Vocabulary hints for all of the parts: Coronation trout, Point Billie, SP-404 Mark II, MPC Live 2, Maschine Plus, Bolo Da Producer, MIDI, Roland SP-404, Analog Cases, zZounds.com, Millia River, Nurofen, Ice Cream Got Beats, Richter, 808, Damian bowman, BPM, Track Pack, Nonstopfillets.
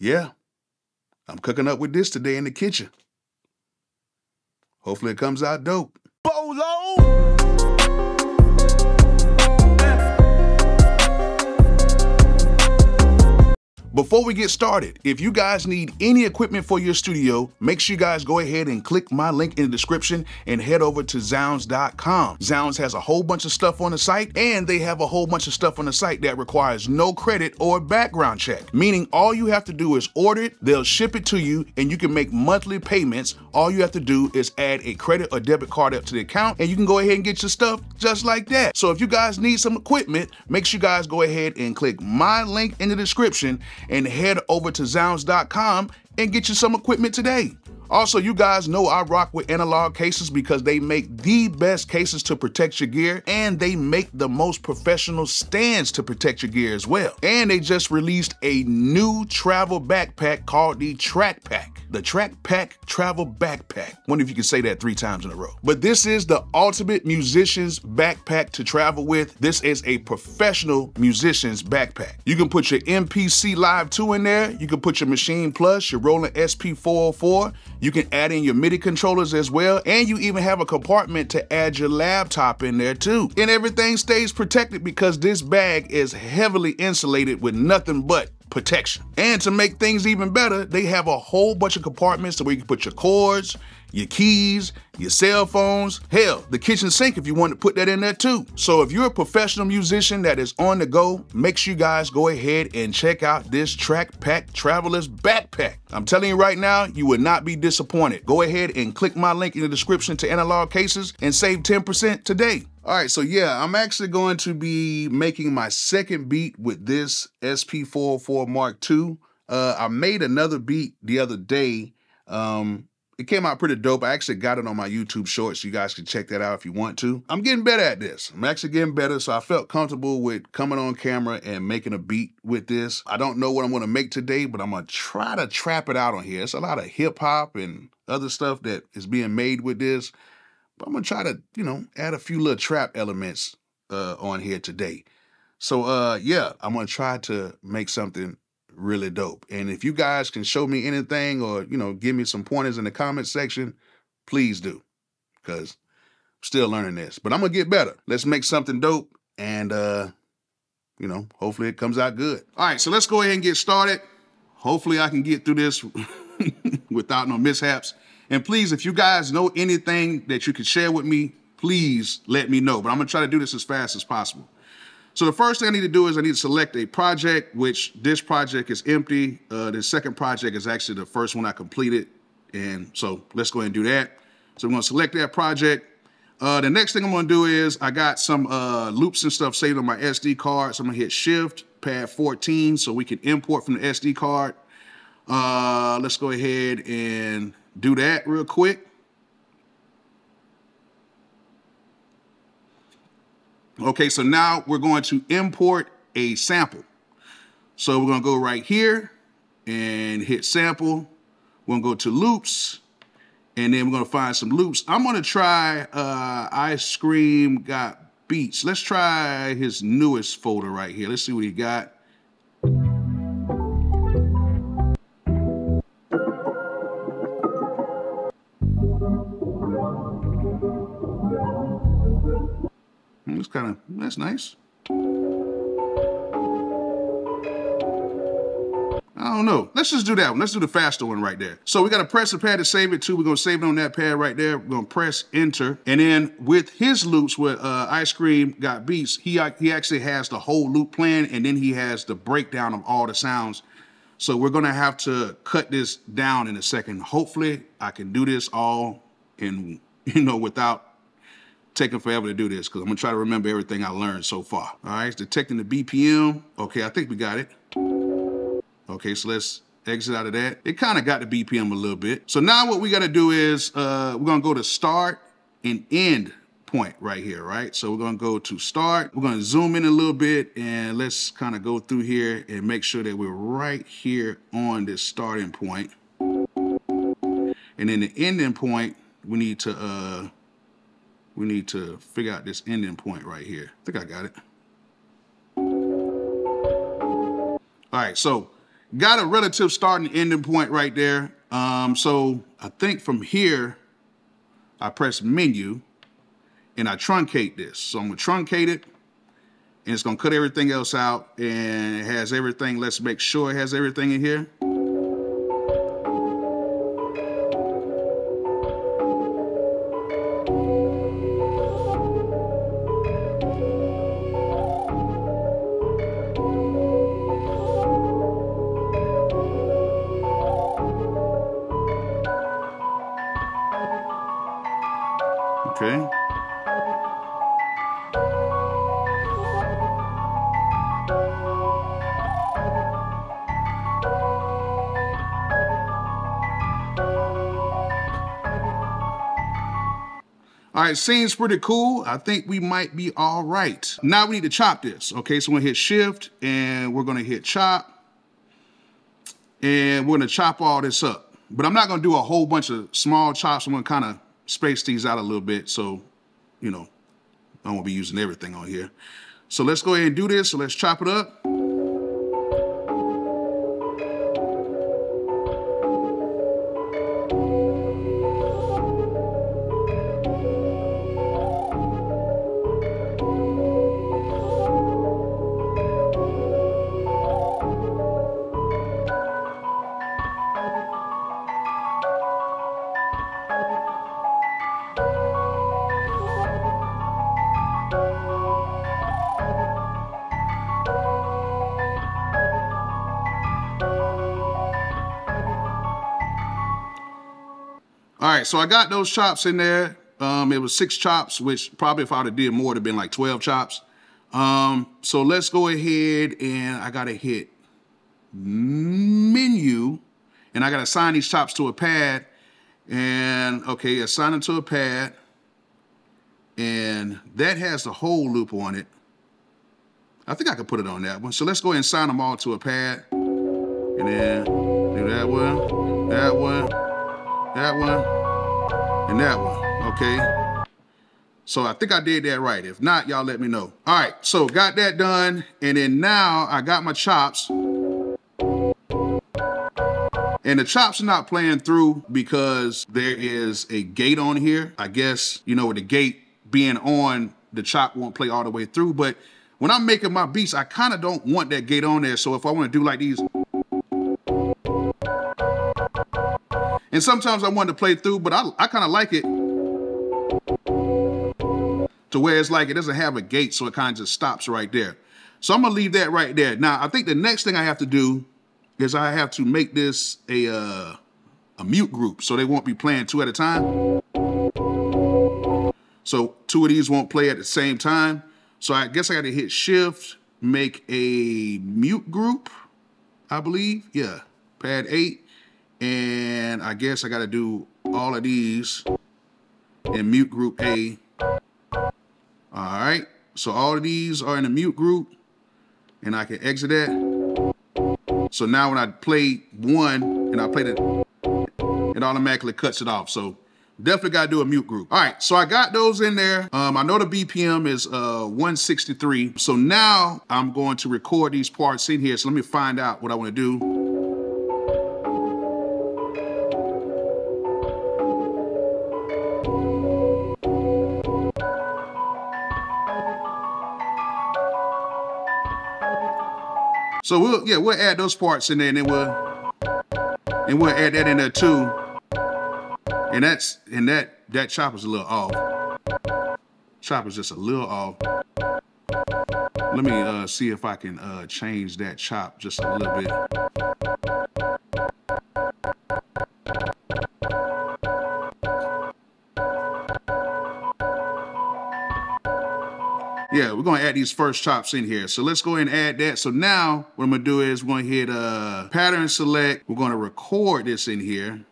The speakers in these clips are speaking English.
Yeah, I'm cooking up with this today in the kitchen. Hopefully it comes out dope. Bolo! Before we get started, if you guys need any equipment for your studio, make sure you guys go ahead and click my link in the description and head over to zZounds.com. Zounds has a whole bunch of stuff on the site, and they have a whole bunch of stuff on the site that requires no credit or background check, meaning all you have to do is order it, they'll ship it to you, and you can make monthly payments. All you have to do is add a credit or debit card up to the account, and you can go ahead and get your stuff just like that. So if you guys need some equipment, make sure you guys go ahead and click my link in the description and head over to zZounds.com and get you some equipment today. Also, you guys know I rock with Analog Cases because they make the best cases to protect your gear, and they make the most professional stands to protect your gear as well. And they just released a new travel backpack called the Track Pack. The Track Pack Travel Backpack. Wonder if you can say that 3 times in a row. But this is the ultimate musician's backpack to travel with. This is a professional musician's backpack. You can put your MPC Live 2 in there. You can put your Maschine Plus, your Roland SP-404. You can add in your MIDI controllers as well, and you even have a compartment to add your laptop in there too. And everything stays protected because this bag is heavily insulated with nothing but protection. And to make things even better, they have a whole bunch of compartments to where you can put your cords, your keys, your cell phones, hell, the kitchen sink if you want to put that in there too. So if you're a professional musician that is on the go, make sure you guys go ahead and check out this Track Pack Traveler's Backpack. I'm telling you right now, you will not be disappointed. Go ahead and click my link in the description to Analog Cases and save 10% today. All right, so yeah, I'm actually going to be making my second beat with this SP-404 Mark II. I made another beat the other day. It came out pretty dope. I actually got it on my YouTube shorts. You guys can check that out if you want to. I'm getting better at this. I'm actually getting better, so I felt comfortable with coming on camera and making a beat with this. I don't know what I'm gonna make today, but I'm gonna try to trap it out on here. It's a lot of hip hop and other stuff that is being made with this. But I'm gonna try to, you know, add a few little trap elements on here today. So yeah, I'm gonna try to make something really dope. And if you guys can show me anything or, you know, give me some pointers in the comment section, please do, because I'm still learning this. But I'm going to get better. Let's make something dope and, you know, hopefully it comes out good. All right, so let's go ahead and get started. Hopefully I can get through this without no mishaps. And please, if you guys know anything that you could share with me, please let me know. But I'm going to try to do this as fast as possible. So the first thing I need to do is I need to select a project, which this project is empty. The second project is actually the first one I completed. And so let's go ahead and do that. So I'm going to select that project. The next thing I'm going to do is I got some loops and stuff saved on my SD card. So I'm going to hit Shift, pad 14, so we can import from the SD card. Let's go ahead and do that real quick. Okay, so now we're going to import a sample. So we're going to go right here and hit sample. We're going to go to loops, and then we're going to find some loops. I'm going to try Ice Cream Got Beats. Let's try his newest folder right here. Let's see what he got. It's kind of, that's nice. I don't know. Let's just do that one. Let's do the faster one right there. So we got to press the pad to save it too. We're going to save it on that pad right there. We're going to press enter. And then with his loops, with Ice Cream Got Beats, he actually has the whole loop plan, and then he has the breakdown of all the sounds. So we're going to have to cut this down in a second. Hopefully I can do this all in, you know, without taking forever to do this, because I'm gonna try to remember everything I learned so far. All right, it's detecting the BPM. Okay, I think we got it. Okay, so let's exit out of that. It kind of got the BPM a little bit. So now what we gotta do is we're gonna go to start and end point right here, right? So we're gonna go to start. We're gonna zoom in a little bit, and let's kind of go through here and make sure that we're right here on this starting point. And then the ending point, we need to we need to figure out this ending point right here. I think I got it. All right, so Got a relative start and ending point right there. So I think from here, I press menu and I truncate this. So I'm gonna truncate it and it's gonna cut everything else out, and it has everything. Let's make sure it has everything in here. All right, seems pretty cool. I think we might be all right. Now we need to chop this. Okay, so we're gonna hit shift and we're gonna hit chop. And we're gonna chop all this up. But I'm not gonna do a whole bunch of small chops. I'm gonna kind of space these out a little bit. So, you know, I won't be using everything on here. So let's go ahead and do this. So let's chop it up. All right, so I got those chops in there. It was 6 chops, which probably if I would have did more, it'd have been like 12 chops. So let's go ahead and I gotta hit menu and I gotta assign these chops to a pad. And okay, assign them to a pad. And that has the whole loop on it. I think I could put it on that one. So let's go ahead and assign them all to a pad. And then do that one, that one, that one, and that one, okay? So I think I did that right. If not, y'all let me know. All right, so got that done, and then now I got my chops. And the chops are not playing through because there is a gate on here. I guess, you know, with the gate being on, the chop won't play all the way through, but when I'm making my beats, I kind of don't want that gate on there, so if I want to do like these, and sometimes I wanted to play through, but I kind of like it to where it's like it doesn't have a gate, so it kind of just stops right there. So I'm going to leave that right there. Now, I think the next thing I have to do is I have to make this a mute group, so they won't be playing 2 at a time. So 2 of these won't play at the same time. So I guess I got to hit shift, make a mute group, I believe. Yeah, pad 8. And I guess I got to do all of these in mute group A. All right. So all of these are in a mute group and I can exit that. So now when I play 1 and I play the, it automatically cuts it off. So definitely got to do a mute group. All right. So I got those in there. I know the BPM is 163. So now I'm going to record these parts in here. So let me find out what I want to do. So we'll add those parts in there, and then we'll add that in there too. And that chopper's a little off. Chopper's just a little off. Let me see if I can change that chop just a little bit. Yeah, we're gonna add these first chops in here. So let's go ahead and add that. So now what I'm gonna do is we're gonna hit pattern select. We're gonna record this in here.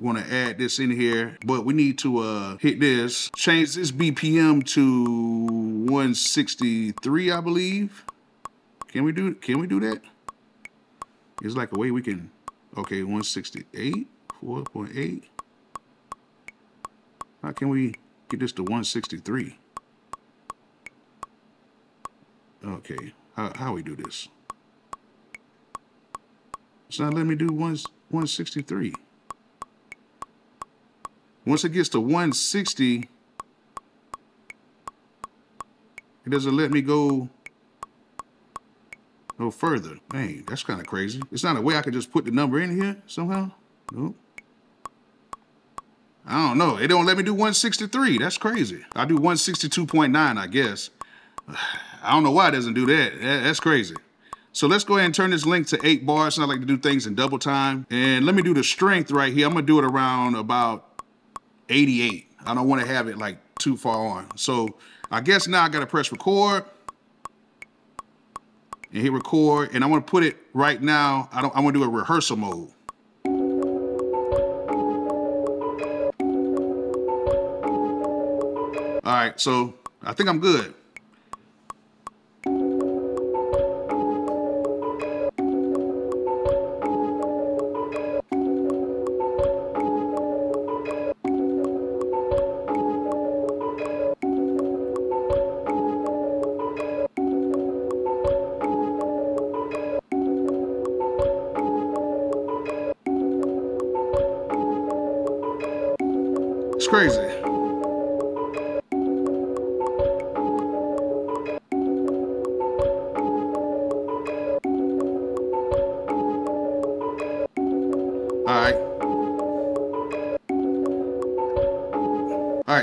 We're gonna add this in here, but we need to hit this, change this BPM to 163, I believe. Can we do that? It's like a way we can, okay, 168, 4.8. How can we get this to 163? Okay, how we do this? It's not letting me do 163. Once it gets to 160, it doesn't let me go no further. Dang, that's kind of crazy. It's not a way I could just put the number in here somehow? Nope. I don't know. It don't let me do 163. That's crazy. I do 162.9, I guess. I don't know why it doesn't do that. That's crazy. So let's go ahead and turn this link to 8 bars. And I like to do things in double time. And let me do the strength right here. I'm going to do it around about 88. I don't want to have it like too far on. So I guess now I got to press record. And hit record. And I want to put it right now. I want to do a rehearsal mode. All right, so I think I'm good. It's crazy.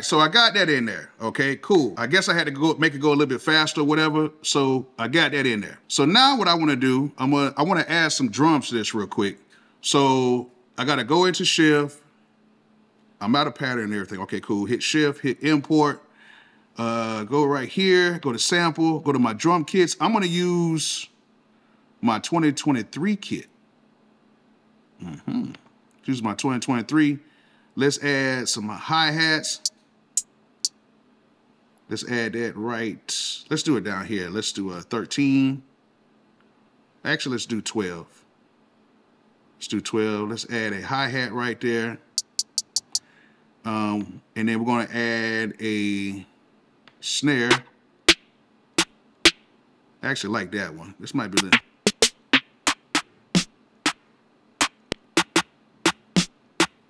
So I got that in there. Okay, cool. I guess I had to go make it go a little bit faster or whatever. So I got that in there. So now what I want to do, I want to add some drums to this real quick. So I got to go into shift. I'm out of pattern and everything. Okay, cool. Hit shift, hit import. Go right here, go to sample, go to my drum kits. I'm going to use my 2023 kit. Choose my 2023. Let's add some hi-hats. Let's add that right. Let's do it down here. Let's do a 13. Actually, let's do 12. Let's do 12. Let's add a hi-hat right there. And then we're going to add a snare. I actually like that one. This might be the...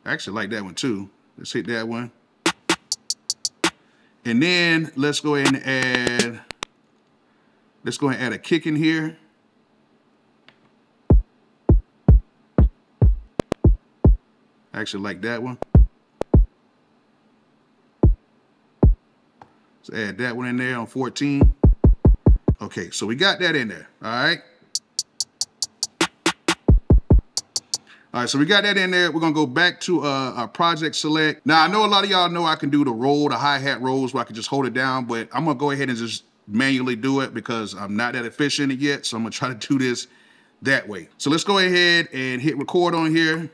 I actually like that one too. Let's hit that one. And then let's go ahead and add, a kick in here. I actually like that one. Let's add that one in there on 14. Okay, so we got that in there, all right? All right, so we got that in there. We're going to go back to our project select. Now, I know a lot of y'all know I can do the roll, the hi-hat rolls where I can just hold it down, but I'm going to go ahead and just manually do it because I'm not that efficient yet, so I'm going to try to do this that way. So let's go ahead and hit record on here.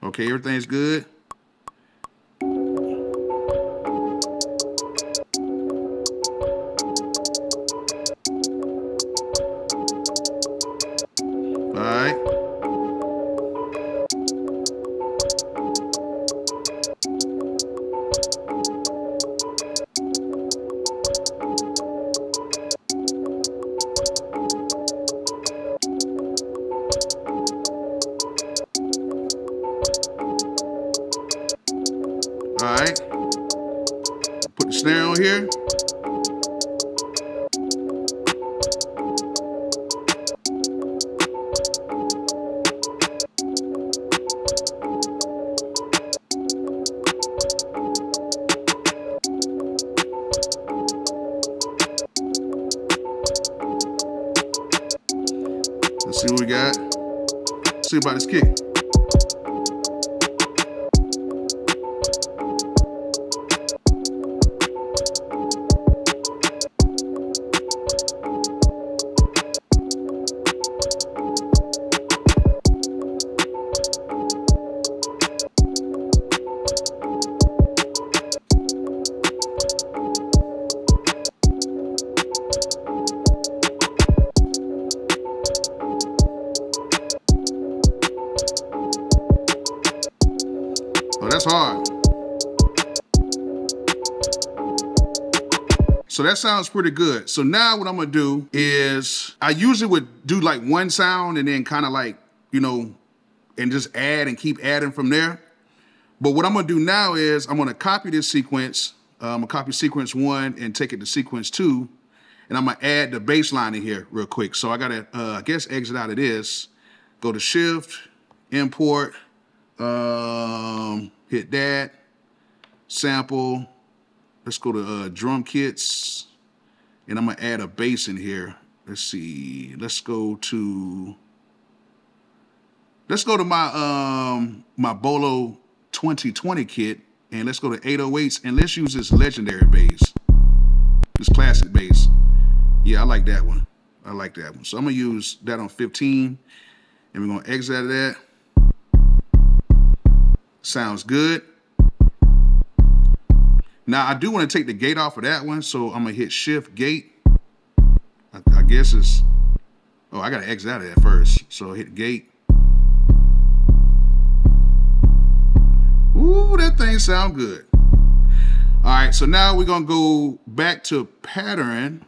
Okay, everything's good. See what we got. See about this kick. So that sounds pretty good. So now what I'm gonna do is, I usually would do like one sound and then kind of like, you know, and just add and keep adding from there. But what I'm gonna do now is I'm gonna copy this sequence. I'm gonna copy sequence one and take it to sequence two. And I'm gonna add the bass line in here real quick. So I gotta, I guess, exit out of this, go to Shift, import, hit that, sample. Let's go to drum kits, and I'm gonna add a bass in here. Let's see. Let's go to my my Bolo 2020 kit, and let's go to 808s, and let's use this legendary bass, this classic bass. Yeah, I like that one. I like that one. So I'm gonna use that on 15, and we're gonna exit out of that. Sounds good. Now, I do want to take the gate off of that one, so I'm going to hit Shift Gate. I guess it's... Oh, I got to exit out of that first. So hit Gate. Ooh, that thing sounds good. All right, so now we're going to go back to Pattern.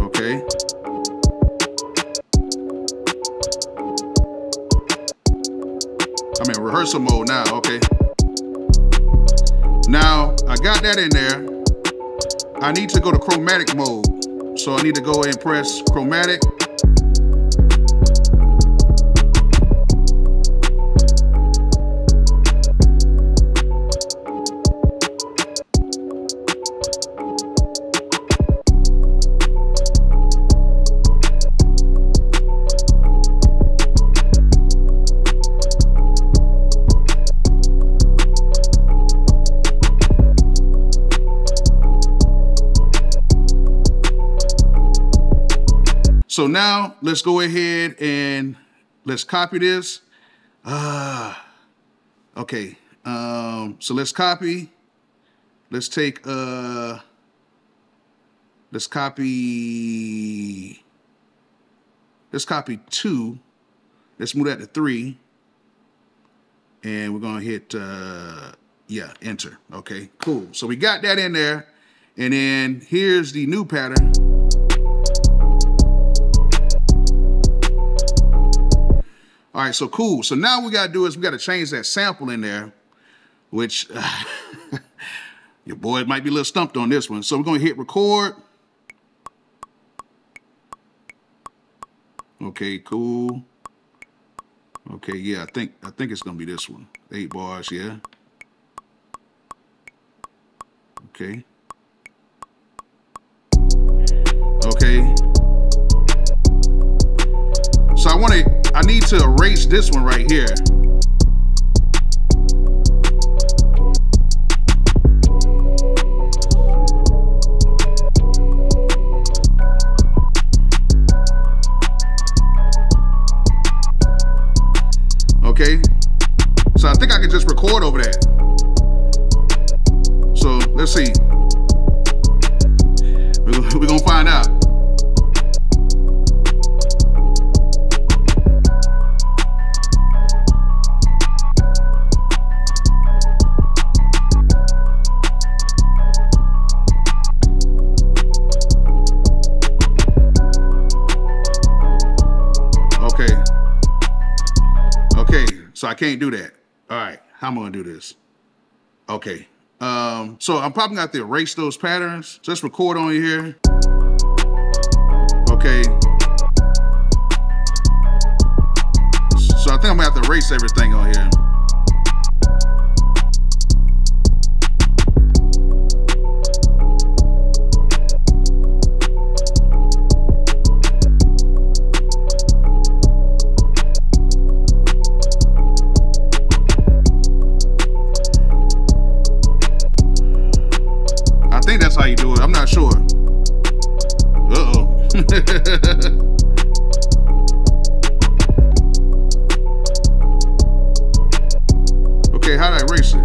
Okay. I'm in rehearsal mode now, okay. Now, I got that in there. I need to go to chromatic mode. So I need to go and press chromatic. So now let's go ahead and let's copy this. Okay, so let's copy. Let's take, let's copy two. Let's move that to three. And we're gonna hit, yeah, enter. Okay, cool. So we got that in there. And then here's the new pattern. All right, so cool. So now what we got to do is we got to change that sample in there, which your boy might be a little stumped on this one. So we're going to hit record. Okay, cool. Okay, yeah, I think it's going to be this one. 8 bars, yeah. Okay. Okay. So I need to erase this one right here. Okay. So I think I can just record over that. So let's see. We're gonna find out. So I can't do that. All right, how am I gonna do this? Okay, so I'm probably gonna have to erase those patterns. Just record on here. Okay. So I think I'm gonna have to erase everything on here. How you do it? I'm not sure. Uh-oh. Okay, how'd I erase it?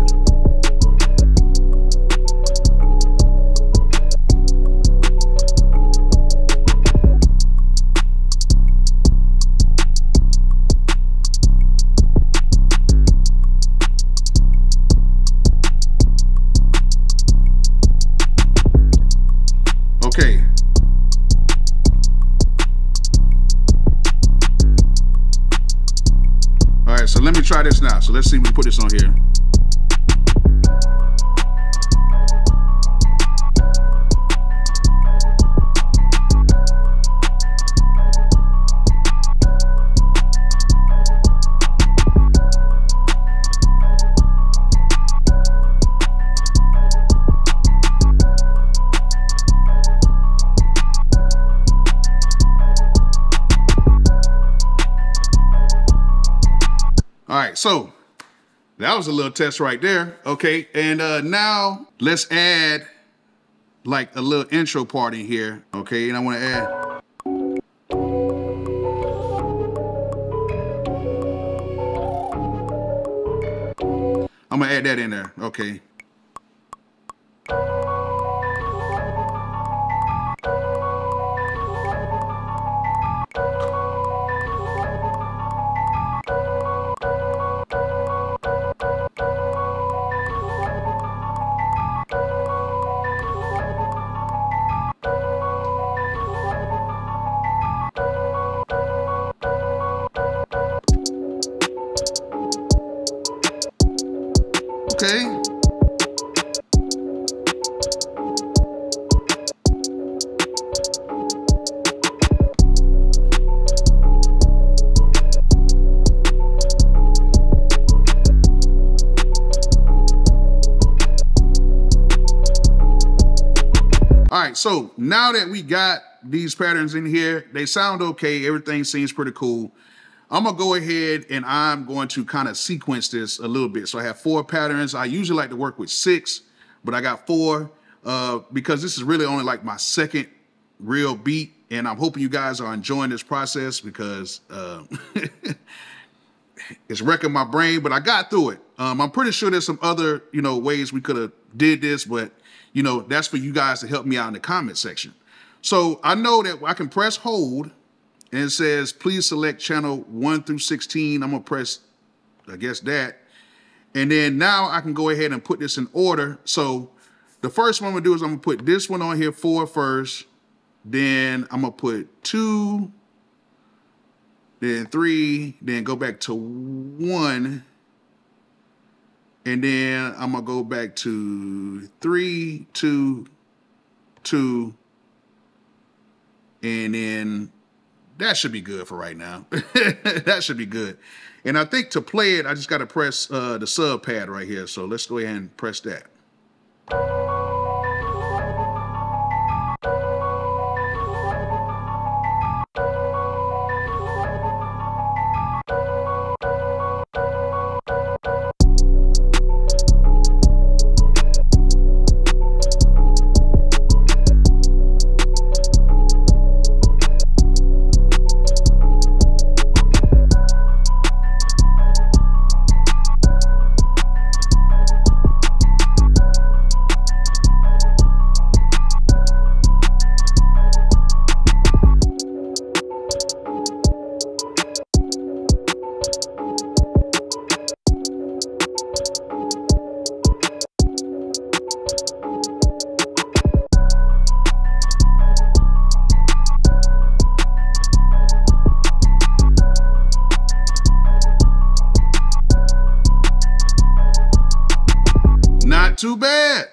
Let me try this now. So let's see if we put this on here. All right, so that was a little test right there, okay? And now let's add like a little intro part in here, okay? And I wanna add... I'm gonna add that in there, okay? So now that we got these patterns in here, they sound okay. Everything seems pretty cool. I'm gonna go ahead and I'm going to kind of sequence this a little bit. So I have 4 patterns. I usually like to work with 6, but I got 4 because this is really only like my second real beat. And I'm hoping you guys are enjoying this process because it's wrecking my brain, but I got through it. I'm pretty sure there's some other, you know, ways we could have did this, but you know, that's for you guys to help me out in the comment section. So I know that I can press hold and it says, please select channel 1 through 16. I'm gonna press, I guess, that. And then now I can go ahead and put this in order. So the first one I'm gonna do is I'm gonna put this one on here, 4 first, then I'm gonna put 2, then 3, then go back to 1. And then I'm gonna go back to 3, 2, 2, and then that should be good for right now. That should be good. And I think to play it, I just gotta press the sub pad right here. So let's go ahead and press that. Too bad.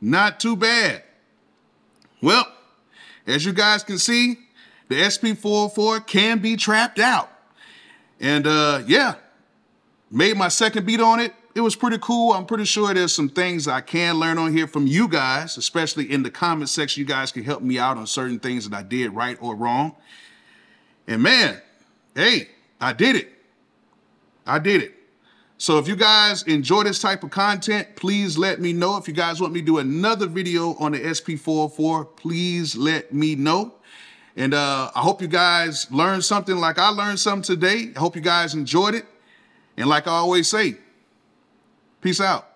Not too bad. Well, as you guys can see, the SP-404 can be trapped out. And yeah, made my second beat on it. It was pretty cool. I'm pretty sure there's some things I can learn on here from you guys, especially in the comment section. You guys can help me out on certain things that I did right or wrong. And man, hey, I did it. I did it. So if you guys enjoy this type of content, please let me know. If you guys want me to do another video on the SP-404, please let me know. And I hope you guys learned something like I learned something today. I hope you guys enjoyed it. And like I always say, peace out.